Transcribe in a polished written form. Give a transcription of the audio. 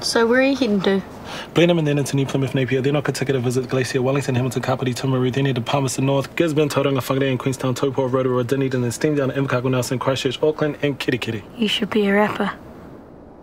So where are you heading to? Blenheim and then into New Plymouth, Napier. Then I could take it a visit Glacier, Wellington, Hamilton, Kapiti, Timaru, then into Palmerston North, Gisborne, Tauranga, Whangarei and Queenstown, Taupo, Rotorua, Dunedin, and steam down to Invercargill, Nelson, Christchurch, Auckland and Kerikeri. You should be a rapper.